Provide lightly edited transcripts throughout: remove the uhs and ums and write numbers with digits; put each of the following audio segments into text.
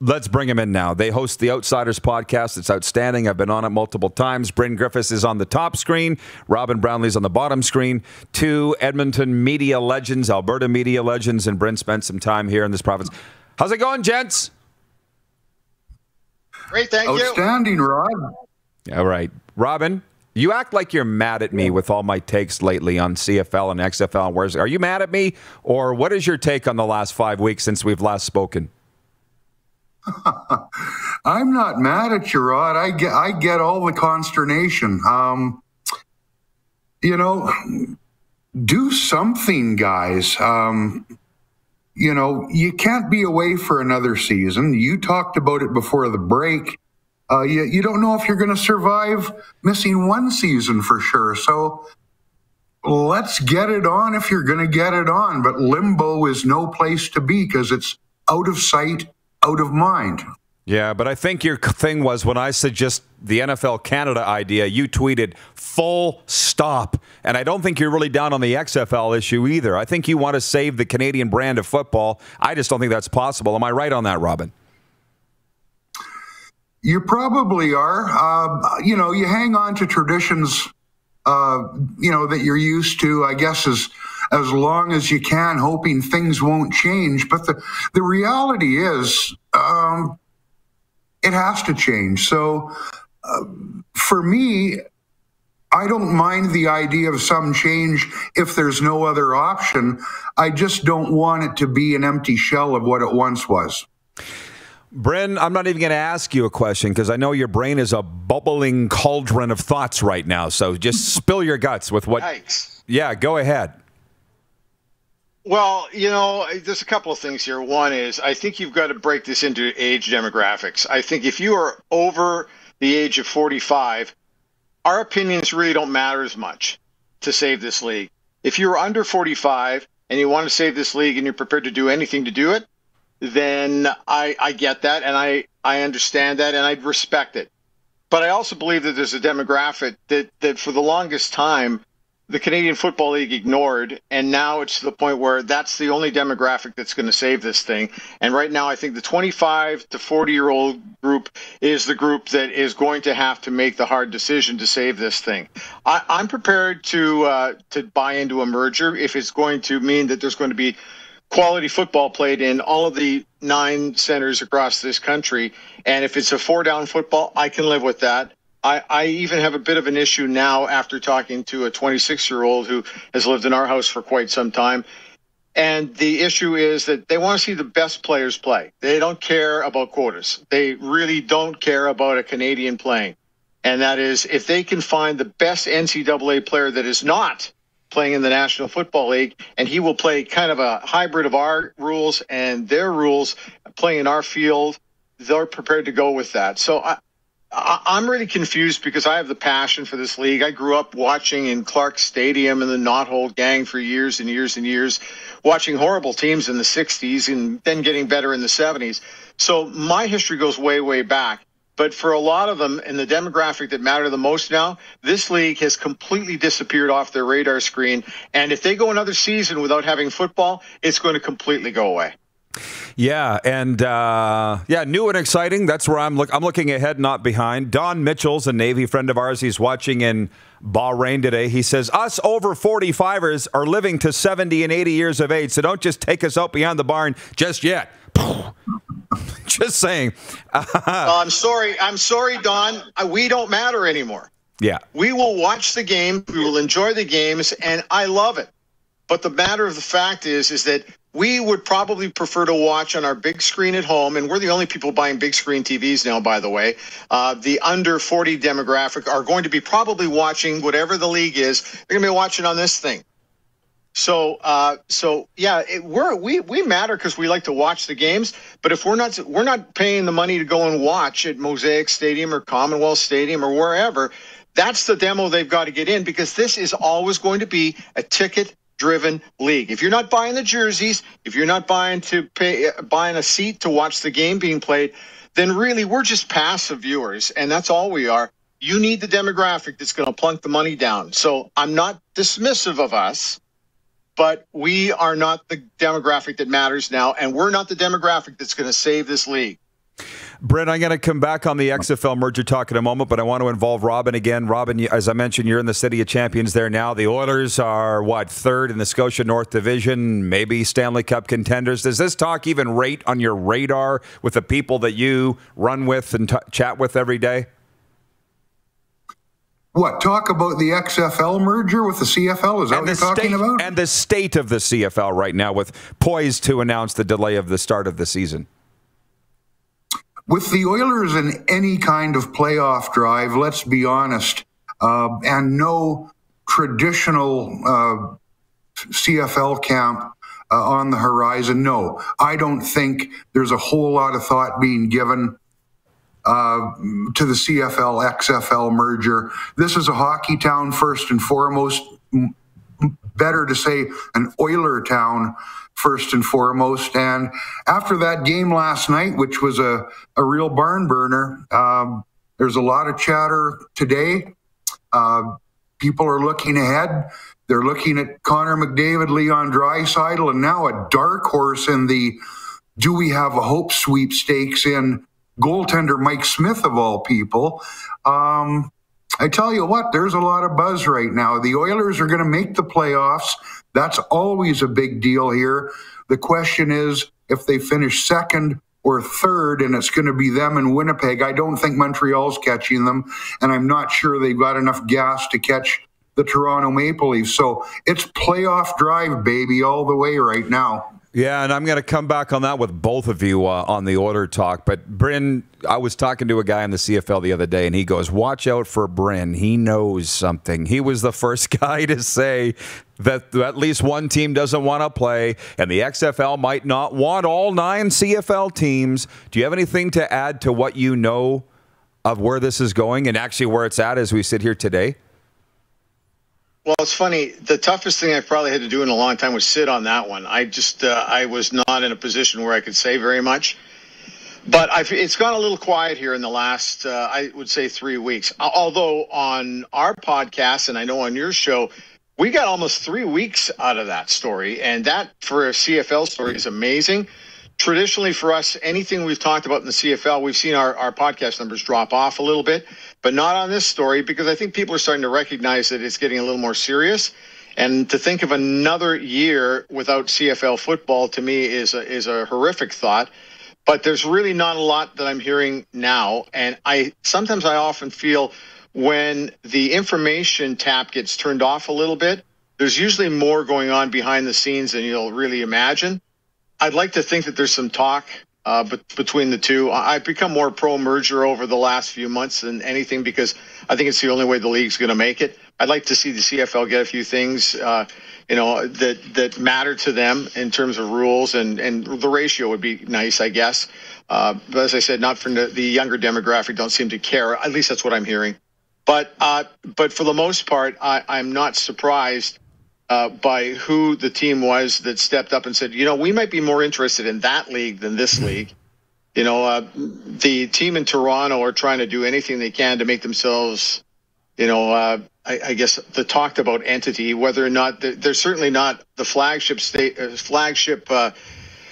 Let's bring him in now. They host the Outsiders podcast. It's outstanding. I've been on it multiple times. Bryn Griffiths is on the top screen. Robin Brownlee's on the bottom screen. Two Edmonton media legends, Alberta media legends, and Bryn spent some time here in this province. How's it going, gents? Great, thank you. Outstanding, Rob. All right. Robin, you act like you're mad at me with all my takes lately on CFL and XFL. Are you mad at me? Or what is your take on the last 5 weeks since we've last spoken? I'm not mad at you, Rod. I get all the consternation. You know, do something, guys. You know, you can't be away for another season. You talked about it before the break. You don't know if you're going to survive missing one season for sure. So let's get it on if you're going to get it on. But limbo is no place to be because it's out of sight, out of mind. Yeah, but I think your thing was when I suggest the NFL Canada idea, you tweeted full stop. And I don't think you're really down on the XFL issue either. I think you want to save the Canadian brand of football. I just don't think that's possible. Am I right on that, Robin? You probably are. You know, you hang on to traditions, you know, that you're used to, I guess, as long as you can, hoping things won't change. But the reality is it has to change. So for me, I don't mind the idea of some change if there's no other option. I just don't want it to be an empty shell of what it once was. Bryn, I'm not even going to ask you a question because I know your brain is a bubbling cauldron of thoughts right now. So just spill your guts with what... Yikes. Yeah, go ahead. Well, you know, there's a couple of things here. One is I think you've got to break this into age demographics. I think if you are over the age of 45, our opinions really don't matter as much to save this league. If you're under 45 and you want to save this league and you're prepared to do anything to do it, then I get that and I understand that and I respect it. But I also believe that there's a demographic that for the longest time the Canadian Football League ignored, and now it's to the point where that's the only demographic that's going to save this thing. And right now I think the 25 to 40-year-old group is the group that is going to have to make the hard decision to save this thing. I'm prepared to buy into a merger if it's going to mean that there's going to be quality football played in all of the 9 centers across this country. And if it's a 4-down football, I can live with that. I even have a bit of an issue now after talking to a 26-year-old who has lived in our house for quite some time. And the issue is that they want to see the best players play. They don't care about quotas. They really don't care about a Canadian playing. And that is, if they can find the best NCAA player that is not playing in the National Football League, and he will play kind of a hybrid of our rules and their rules, playing in our field, they're prepared to go with that. So I'm really confused because I have the passion for this league. I grew up watching in Clark Stadium and the Knothole Gang for years and years and years, watching horrible teams in the 60s and then getting better in the 70s. So my history goes way, way back. But for a lot of them in the demographic that matter the most now, this league has completely disappeared off their radar screen. And if they go another season without having football, it's going to completely go away. Yeah, and yeah, new and exciting. That's where I'm looking ahead, not behind. Don Mitchell's a Navy friend of ours. He's watching in Bahrain today. He says, us over 45ers are living to 70 and 80 years of age, so don't just take us out beyond the barn just yet. Just saying. I'm sorry, Don. We don't matter anymore. Yeah. We will watch the game. We will enjoy the games, and I love it. But the matter of the fact is that we would probably prefer to watch on our big screen at home, and we're the only people buying big screen TVs now, by the way. The under 40 demographic are going to be probably watching whatever the league is. They're going to be watching on this thing. So yeah, we matter because we like to watch the games. But if we're not paying the money to go and watch at Mosaic Stadium or Commonwealth Stadium or wherever, that's the demo they've got to get in, because this is always going to be a ticket-driven league. If you're not buying the jerseys, if you're not buying a seat to watch the game being played, then really we're just passive viewers, and that's all we are. You need the demographic that's going to plunk the money down. So I'm not dismissive of us, but we are not the demographic that matters now, and we're not the demographic that's going to save this league. Bryn, I'm going to come back on the XFL merger talk in a moment, but I want to involve Robin again. Robin, as I mentioned, you're in the City of Champions there now. The Oilers are, what, third in the Scotia North Division, maybe Stanley Cup contenders. Does this talk even rate on your radar with the people that you run with and chat with every day? What, talk about the XFL merger with the CFL? Is that what you're talking about? And the state of the CFL right now, with poised to announce the delay of the start of the season. With the Oilers in any kind of playoff drive, let's be honest, and no traditional CFL camp on the horizon, no. I don't think there's a whole lot of thought being given to the CFL-XFL merger. This is a hockey town first and foremost. Better to say an Oiler town first and foremost. And after that game last night, which was a real barn burner, there's a lot of chatter today. People are looking ahead. They're looking at Connor McDavid, Leon Draisaitl, and now a dark horse in the do we have a hope sweepstakes in goaltender Mike Smith, of all people. I tell you what, there's a lot of buzz right now. The Oilers are going to make the playoffs. That's always a big deal here. The question is if they finish second or third, and it's going to be them in Winnipeg. I don't think Montreal's catching them, and I'm not sure they've got enough gas to catch the Toronto Maple Leafs. So it's playoff drive, baby, all the way right now. Yeah, and I'm going to come back on that with both of you on the order talk. But Bryn, I was talking to a guy in the CFL the other day, and he goes, watch out for Bryn. He knows something. He was the first guy to say that at least one team doesn't want to play, and the XFL might not want all 9 CFL teams. Do you have anything to add to what you know of where this is going and actually where it's at as we sit here today? Well, it's funny. The toughest thing I've probably had to do in a long time was sit on that one. I just, I was not in a position where I could say very much. But it's gone a little quiet here in the last, I would say, 3 weeks. Although on our podcast, and I know on your show, we got almost 3 weeks out of that story. And that, for a CFL story, is amazing. Traditionally for us, anything we've talked about in the CFL, we've seen our podcast numbers drop off a little bit, but not on this story, because I think people are starting to recognize that it's getting a little more serious. And to think of another year without CFL football, to me, is a horrific thought. But there's really not a lot that I'm hearing now. And I often feel when the information tap gets turned off a little bit, there's usually more going on behind the scenes than you'll really imagine. I'd like to think that there's some talk between the two. I've become more pro-merger over the last few months than anything, because I think it's the only way the league's going to make it. I'd like to see the CFL get a few things that matter to them in terms of rules, and the ratio would be nice, I guess. But as I said, not from the younger demographic, don't seem to care. At least that's what I'm hearing. But for the most part, I'm not surprised by who the team was that stepped up and said, you know, we might be more interested in that league than this league. You know, the team in Toronto are trying to do anything they can to make themselves, you know, I guess the talked about entity, whether or not they're certainly not the flagship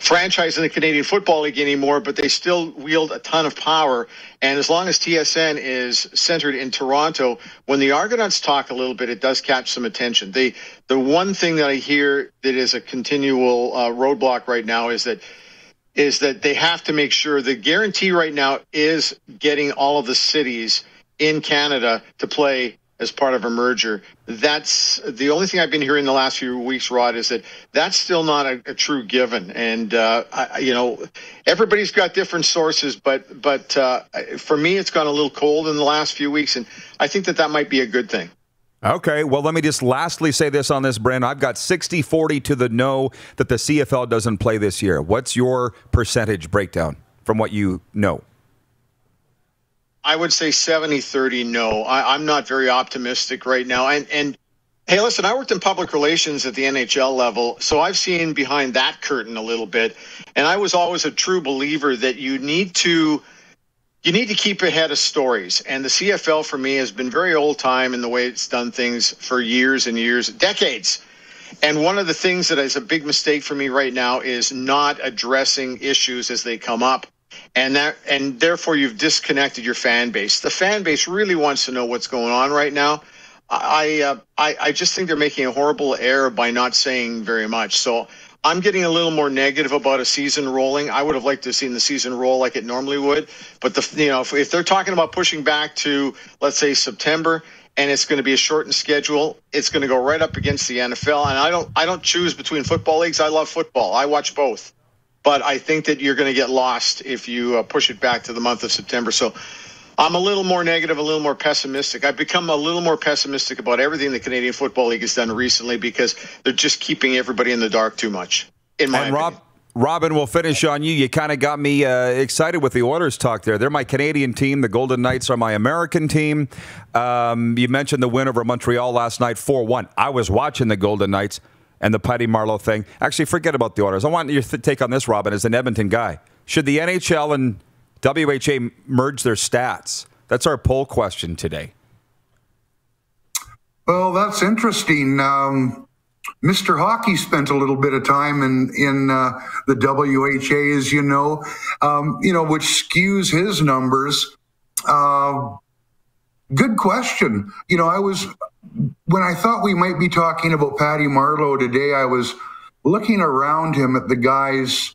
franchise in the Canadian Football League anymore, but they still wield a ton of power. And as long as TSN is centered in Toronto, when the Argonauts talk a little bit, it does catch some attention. The one thing that I hear that is a continual roadblock right now is that they have to make sure the guarantee right now is getting all of the cities in Canada to play as part of a merger. That's the only thing I've been hearing the last few weeks, Rod, is that that's still not a true given. And, you know, everybody's got different sources, but for me, it's gone a little cold in the last few weeks, and I think that might be a good thing. Okay, well, let me just lastly say this on this, Bryn. I've got 60-40 to the no that the CFL doesn't play this year. What's your percentage breakdown from what you know? I would say 70-30 no. I'm not very optimistic right now. And hey, listen, I worked in public relations at the NHL level, so I've seen behind that curtain a little bit. And I was always a true believer that you need to keep ahead of stories. And the CFL for me has been very old time in the way it's done things for years and years, decades. And one of the things that is a big mistake for me right now is not addressing issues as they come up. And therefore you've disconnected your fan base. The fan base really wants to know what's going on right now. I just think they're making a horrible error by not saying very much. So I'm getting a little more negative about a season rolling. I would have liked to have seen the season roll like it normally would. But if they're talking about pushing back to, let's say, September, and it's going to be a shortened schedule, it's going to go right up against the NFL. And I don't choose between football leagues. I love football. I watch both. But I think that you're going to get lost if you push it back to the month of September. So I'm a little more negative, a little more pessimistic. I've become a little more pessimistic about everything the Canadian Football League has done recently because they're just keeping everybody in the dark too much, in my opinion. Robin, we'll finish on you. You kind of got me excited with the Oilers talk there. They're my Canadian team. The Golden Knights are my American team. You mentioned the win over Montreal last night, 4-1. I was watching the Golden Knights and the Patty Marleau thing. Actually, forget about the Oilers. I want your take on this, Robin, as an Edmonton guy. Should the NHL and WHA merge their stats? That's our poll question today. Well, that's interesting. Mr. Hockey spent a little bit of time in the WHA, as you know, which skews his numbers. Good question. When I thought we might be talking about Patty Marleau today, I was looking around him at the guys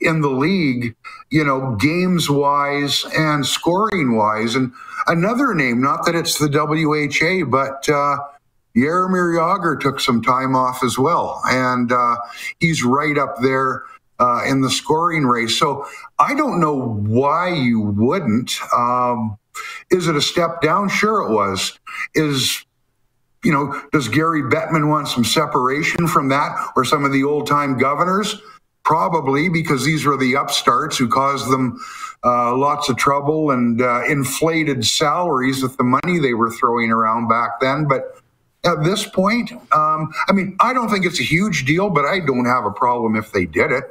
in the league, games-wise and scoring-wise. And another name, not that it's the WHA, but Jaromir Jagr took some time off as well, and he's right up there in the scoring race. So I don't know why you wouldn't. Is it a step down? Sure it was. Does Gary Bettman want some separation from that or some of the old-time governors? Probably, because these were the upstarts who caused them lots of trouble and inflated salaries with the money they were throwing around back then. But at this point, I don't think it's a huge deal, but I don't have a problem if they did it.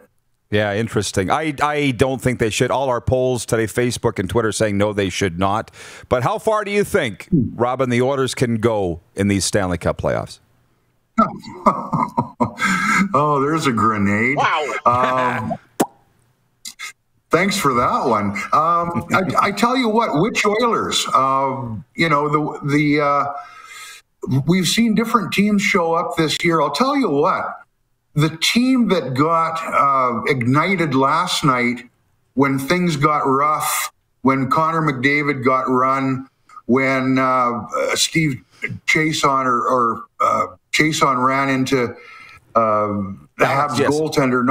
Yeah, interesting. I don't think they should. All our polls today, Facebook and Twitter, saying no, they should not. But how far do you think, Robin, the Oilers can go in these Stanley Cup playoffs? Oh, there's a grenade. Wow. Thanks for that one. I tell you what, which Oilers? We've seen different teams show up this year. I'll tell you what, the team that got ignited last night when things got rough, when Connor McDavid got run, when Steve Chason or Chason ran into the Habs goaltender.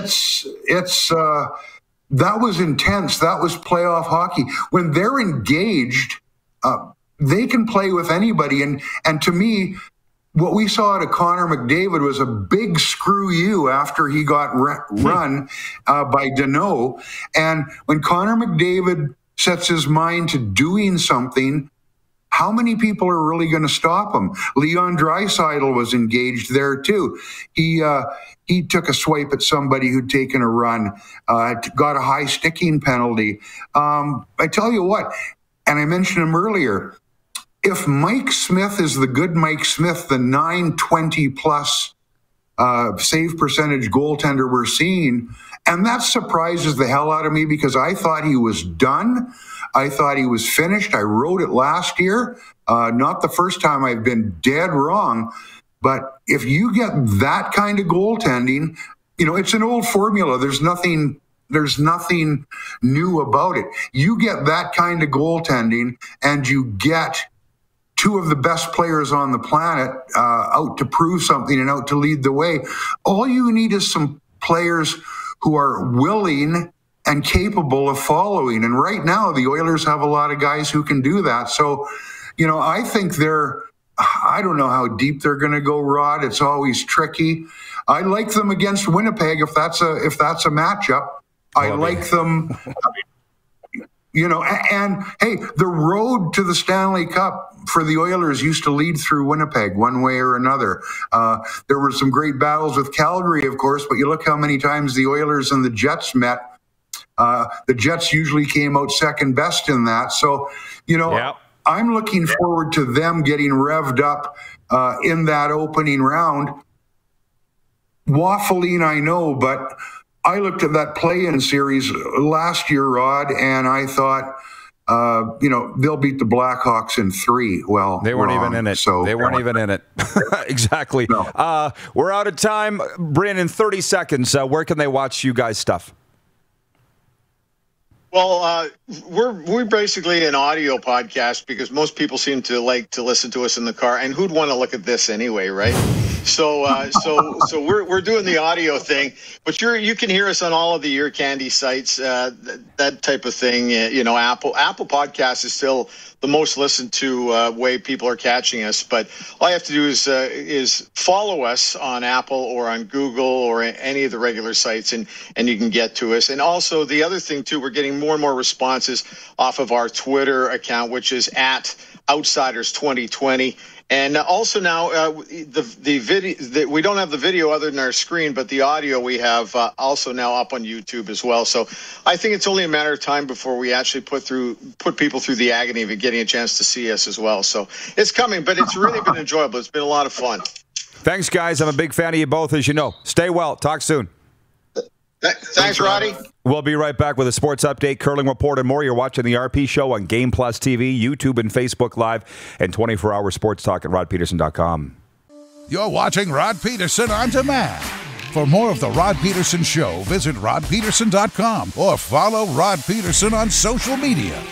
It's that was intense. That was playoff hockey. When they're engaged, they can play with anybody. And to me, what we saw to Connor McDavid was a big screw you after he got run by Dano. And when Connor McDavid sets his mind to doing something, how many people are really going to stop him? Leon Draisaitl was engaged there too. He took a swipe at somebody who'd taken a run, got a high sticking penalty. I tell you what, and I mentioned him earlier, if Mike Smith is the good Mike Smith, the 920-plus save percentage goaltender we're seeing, and that surprises the hell out of me because I thought he was done. I thought he was finished. I wrote it last year. Not the first time I've been dead wrong. But if you get that kind of goaltending, it's an old formula. There's nothing new about it. You get that kind of goaltending and you get two of the best players on the planet out to prove something and out to lead the way. All you need is some players who are willing and capable of following. And right now, the Oilers have a lot of guys who can do that. So, I think I don't know how deep they're going to go, Rod. It's always tricky. I like them against Winnipeg if that's a matchup. I like them, and hey, the road to the Stanley Cup for the Oilers used to lead through Winnipeg one way or another. There were some great battles with Calgary, of course, but you look how many times the Oilers and the Jets met. The Jets usually came out second best in that. So, I'm looking forward to them getting revved up in that opening round. Waffling, I know, but I looked at that play-in series last year, Rod, and I thought, they'll beat the Blackhawks in 3. Well, they weren't even in it. So they weren't even in it. Exactly. No. We're out of time. Bryn, in 30 seconds, where can they watch you guys' stuff? Well, we're basically an audio podcast because most people seem to like to listen to us in the car, and who'd want to look at this anyway, right? So we're doing the audio thing, but you can hear us on all of the ear candy sites, that type of thing. Apple Podcasts is still the most listened to way people are catching us, but all you have to do is follow us on Apple or on Google or any of the regular sites, and you can get to us. And also the other thing too, we're getting more and more responses off of our Twitter account, which is at Outsiders2020. And also now the video, we don't have the video other than our screen, but the audio we have also now up on YouTube as well. So I think it's only a matter of time before we actually put people through the agony of getting a chance to see us as well. So it's coming, but it's really been enjoyable. It's been a lot of fun. Thanks, guys. I'm a big fan of you both, as you know. Stay well. Talk soon. Thanks, Roddy. We'll be right back with a sports update, curling report, and more. You're watching the RP Show on Game+ TV, YouTube, and Facebook Live, and 24-hour sports talk at rodpedersen.com. You're watching Rod Pedersen On Demand. For more of The Rod Pedersen Show, visit rodpedersen.com or follow Rod Pedersen on social media.